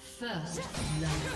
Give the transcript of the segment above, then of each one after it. First love.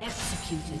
Executed.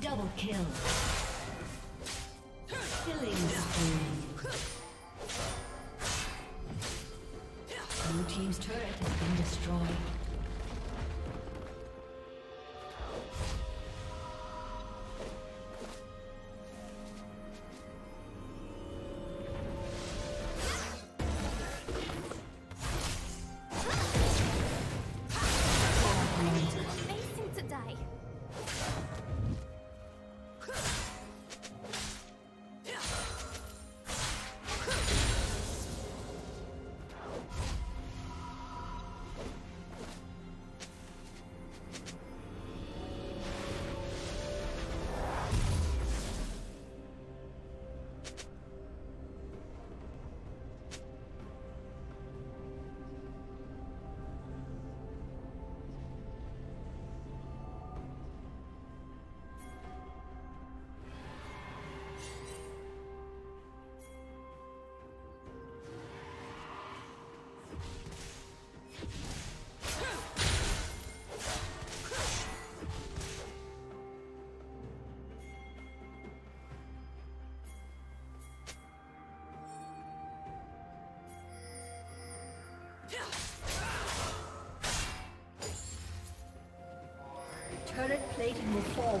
Double kill. Killing spree. Blue team's turret has been destroyed. Turret plating will fall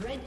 Red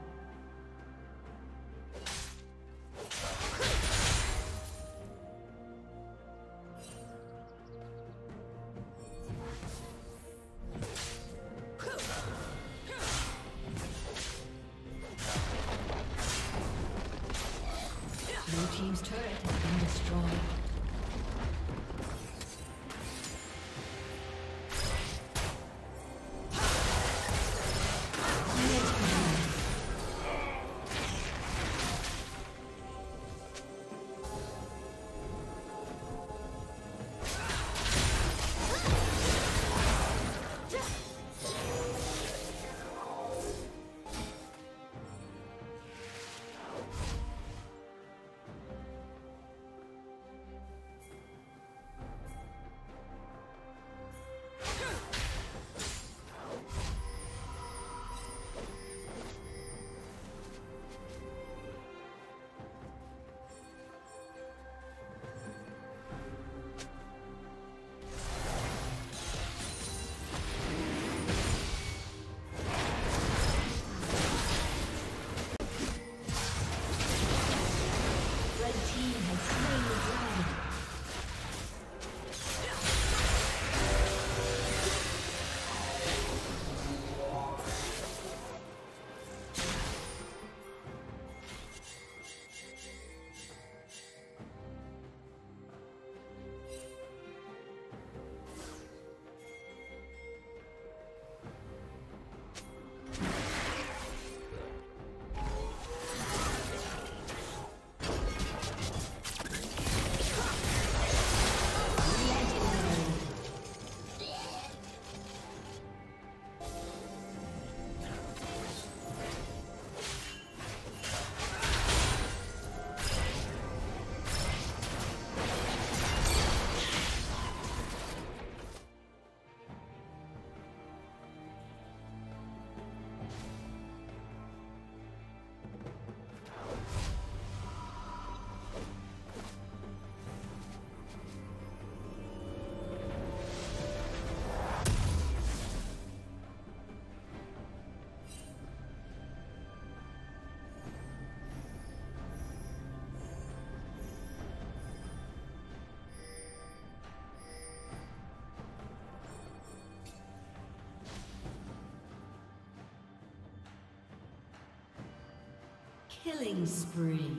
Killing spree.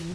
Blue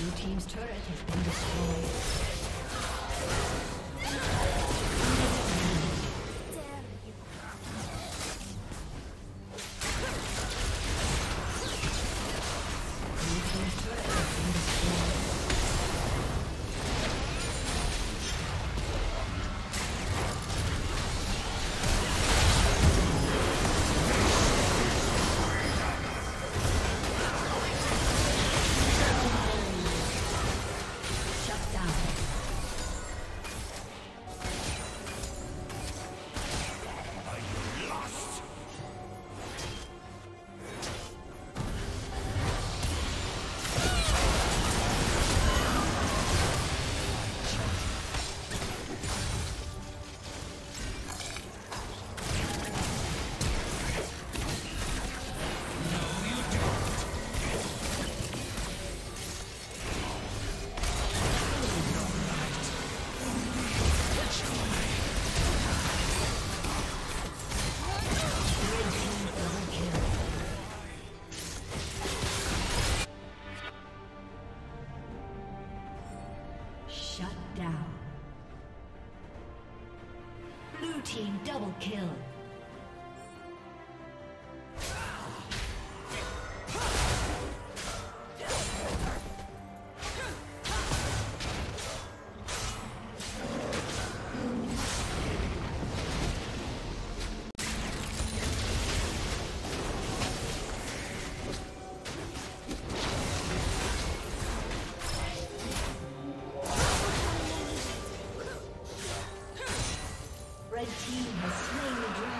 Blue team's turret has been destroyed. Double kill. Red team has slain the dragon.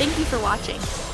Thank you for watching.